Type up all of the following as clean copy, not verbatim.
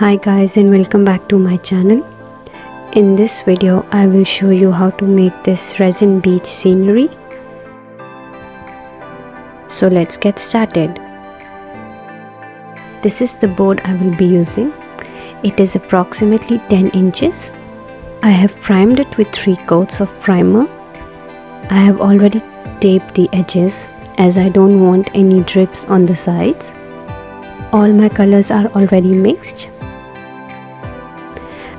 Hi guys, and welcome back to my channel. In this video I will show you how to make this resin beach scenery. So let's get started. This is the board I will be using. It is approximately 10 inches. I have primed it with 3 coats of primer. I have already taped the edges as I don't want any drips on the sides. All my colors are already mixed.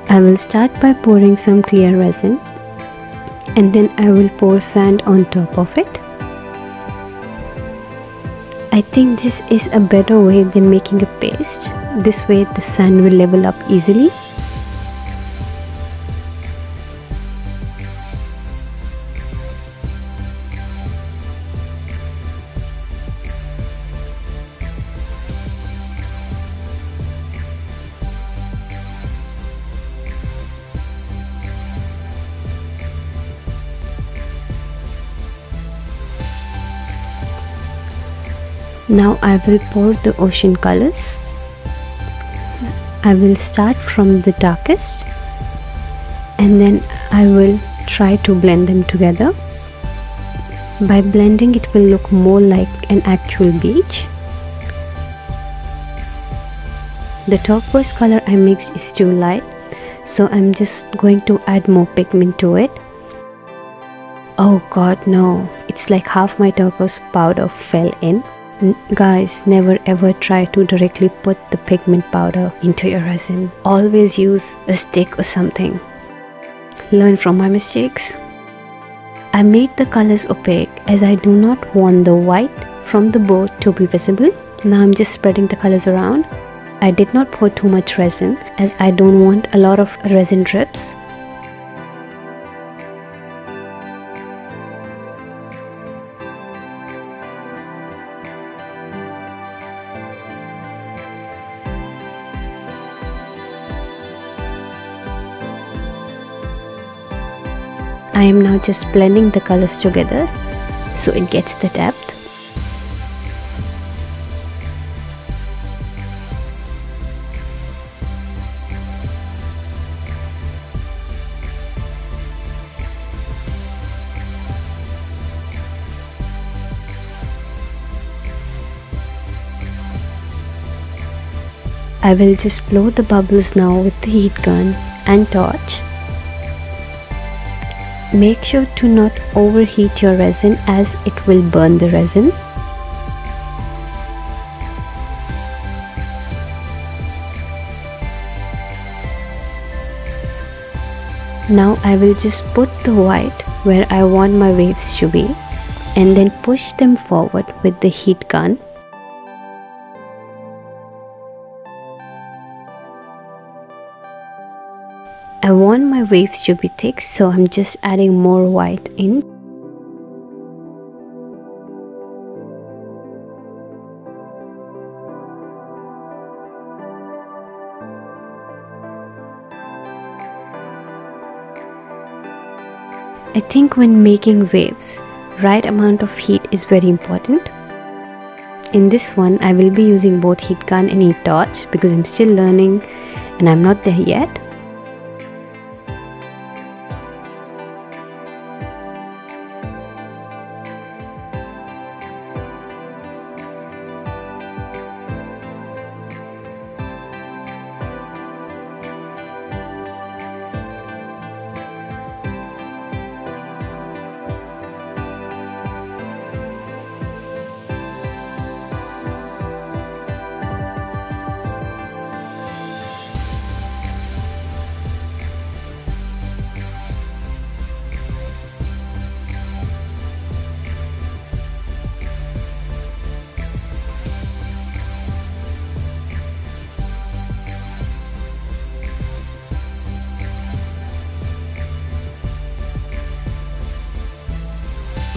I will start by pouring some clear resin and then I will pour sand on top of it. I think this is a better way than making a paste. This way the sand will level up easily. Now I will pour the ocean colors. I will start from the darkest and then I will try to blend them together. By blending, it will look more like an actual beach. The turquoise color I mixed is too light, so I'm just going to add more pigment to it. Oh god, no, it's like half my turquoise powder fell in. Guys, never ever try to directly put the pigment powder into your resin. Always use a stick or something. Learn from my mistakes. I made the colors opaque as I do not want the white from the board to be visible. Now I'm just spreading the colors around. I did not pour too much resin as I don't want a lot of resin drips. I am now just blending the colors together so it gets the depth. I will just blow the bubbles now with the heat gun and torch. Make sure to not overheat your resin as it will burn the resin. Now I will just put the white where I want my waves to be and then push them forward with the heat gun. I want my waves to be thick, so I'm just adding more white in. I think when making waves, right amount of heat is very important. In this one, I will be using both heat gun and heat torch because I'm still learning and I'm not there yet.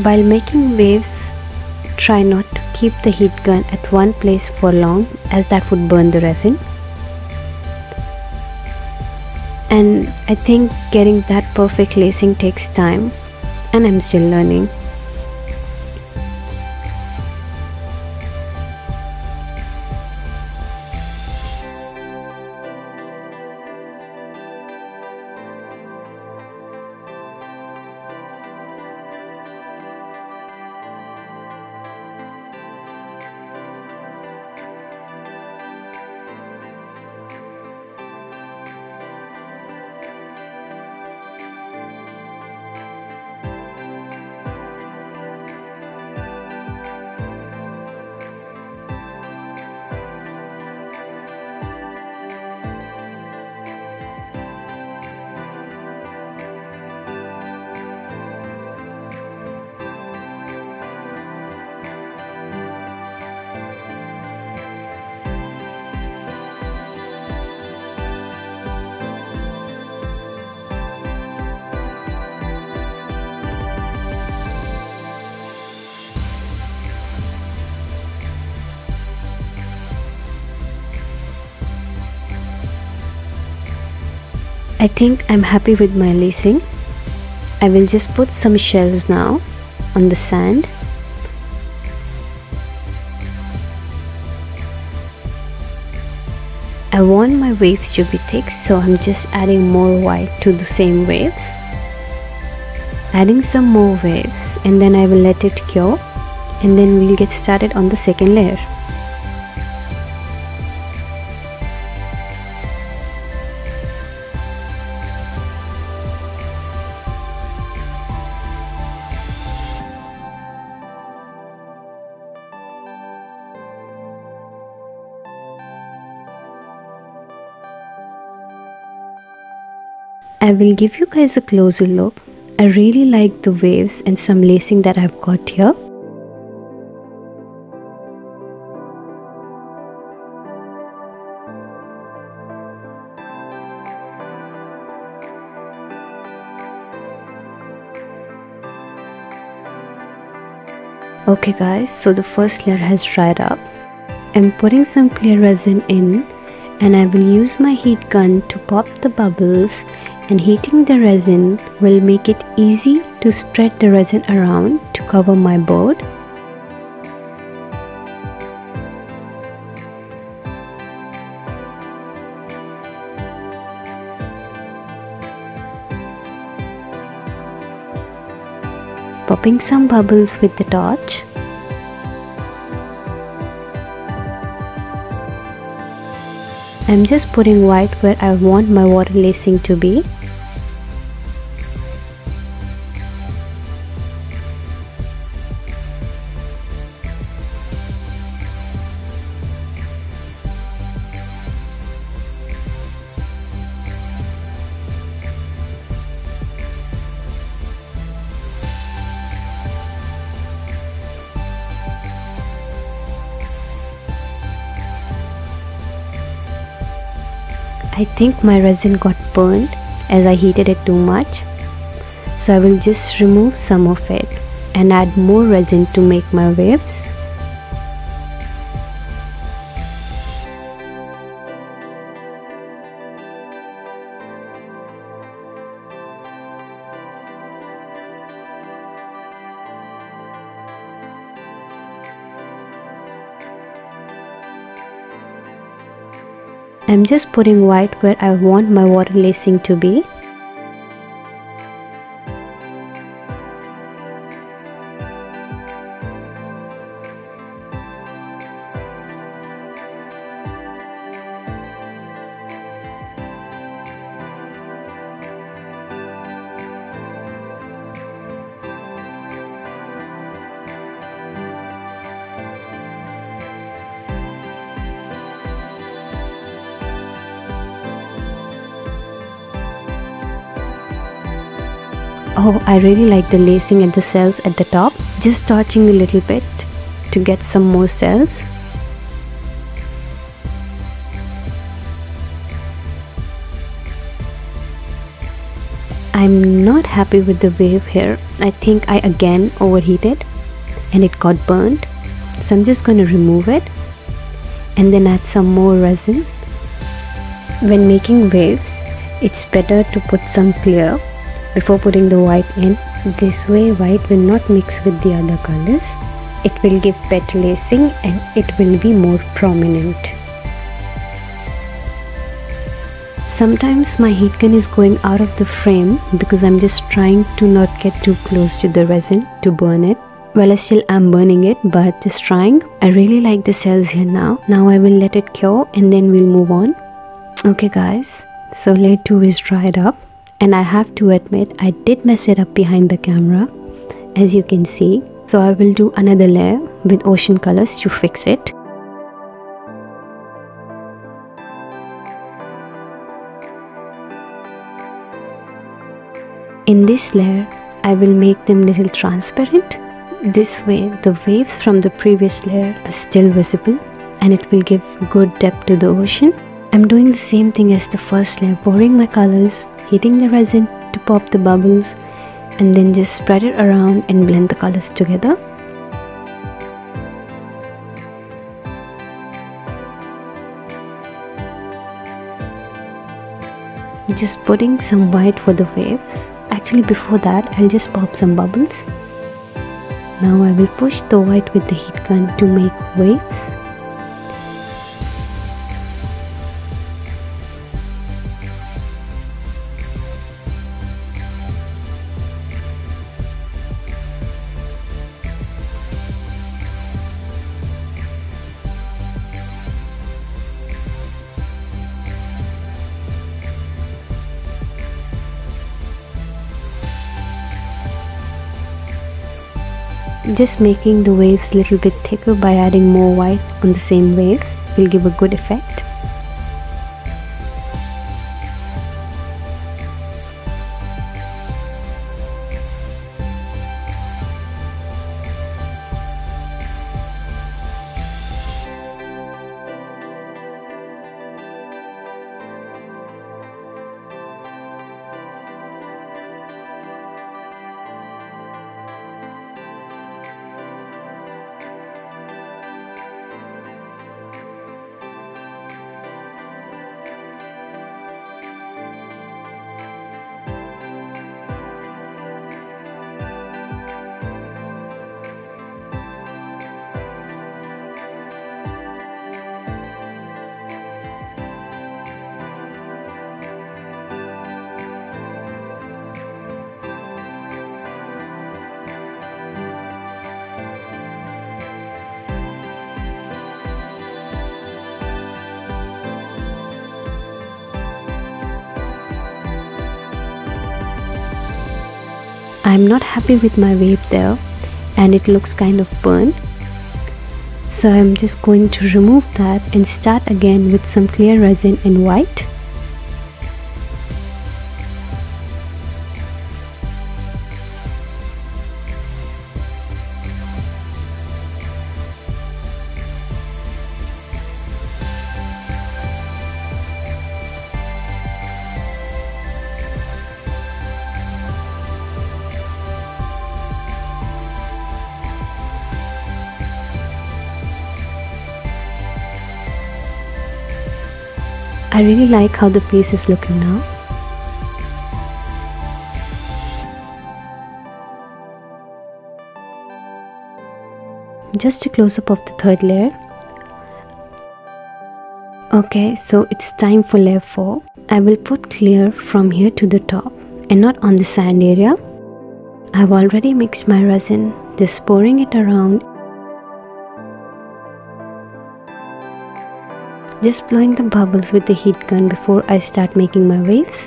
While making waves, try not to keep the heat gun at one place for long as that would burn the resin. And I think getting that perfect lacing takes time, and I'm still learning. I think I'm happy with my lacing. I will just put some shells now on the sand. I want my waves to be thick, so I'm just adding more white to the same waves. Adding some more waves, and then I will let it cure, and then we'll get started on the second layer. I will give you guys a closer look. I really like the waves and some lacing that I've got here. Okay guys, so the first layer has dried up. I'm putting some clear resin in, and I will use my heat gun to pop the bubbles, and heating the resin will make it easy to spread the resin around to cover my board. Popping some bubbles with the torch. I'm just putting white where I want my water lacing to be. I think my resin got burned as I heated it too much, so I will just remove some of it and add more resin to make my waves. I'm just putting white where I want my water lacing to be. Oh, I really like the lacing and the cells at the top. Just touching a little bit to get some more cells. I'm not happy with the wave here. I think I again overheated and it got burnt. So I'm just going to remove it and then add some more resin. When making waves, it's better to put some clear before putting the white in. This way white will not mix with the other colors. It will give better lacing and it will be more prominent. Sometimes my heat gun is going out of the frame because I'm just trying to not get too close to the resin to burn it. Well, I still am burning it, but just trying. I really like the cells here now. Now I will let it cure and then we'll move on. Okay guys, so layer 2 is dried up. And I have to admit, I did mess it up behind the camera, as you can see. So I will do another layer with ocean colors to fix it. In this layer, I will make them little transparent. This way, the waves from the previous layer are still visible and it will give good depth to the ocean. I'm doing the same thing as the first layer, pouring my colors, heating the resin to pop the bubbles, and then just spread it around and blend the colors together. just putting some white for the waves. Actually before that I'll just pop some bubbles. Now I will push the white with the heat gun to make waves. Just making the waves a little bit thicker by adding more white on the same waves will give a good effect. I'm not happy with my wave there and it looks kind of burnt, so I'm just going to remove that and start again with some clear resin and white. I really like how the piece is looking now. Just a close-up of the third layer. Okay, so it's time for layer 4. I will put clear from here to the top and not on the sand area. I've already mixed my resin, just pouring it around. Just blowing the bubbles with the heat gun before I start making my waves.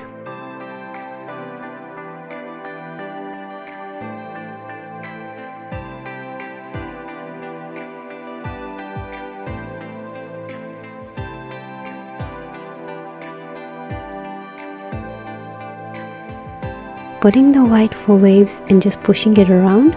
Putting the white for waves and just pushing it around.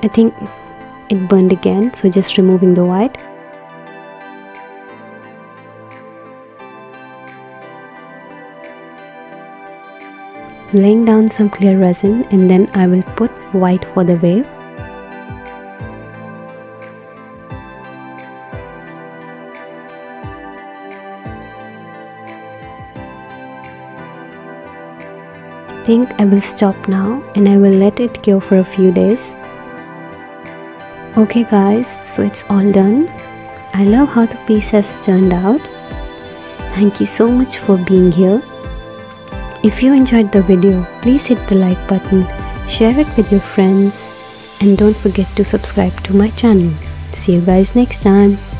I think it burned again, so just removing the white. Laying down some clear resin and then I will put white for the wave. think I will stop now and I will let it cure for a few days. Okay guys, so it's all done. I love how the piece has turned out. Thank you so much for being here. If you enjoyed the video, please hit the like button, share it with your friends, and don't forget to subscribe to my channel. See you guys next time.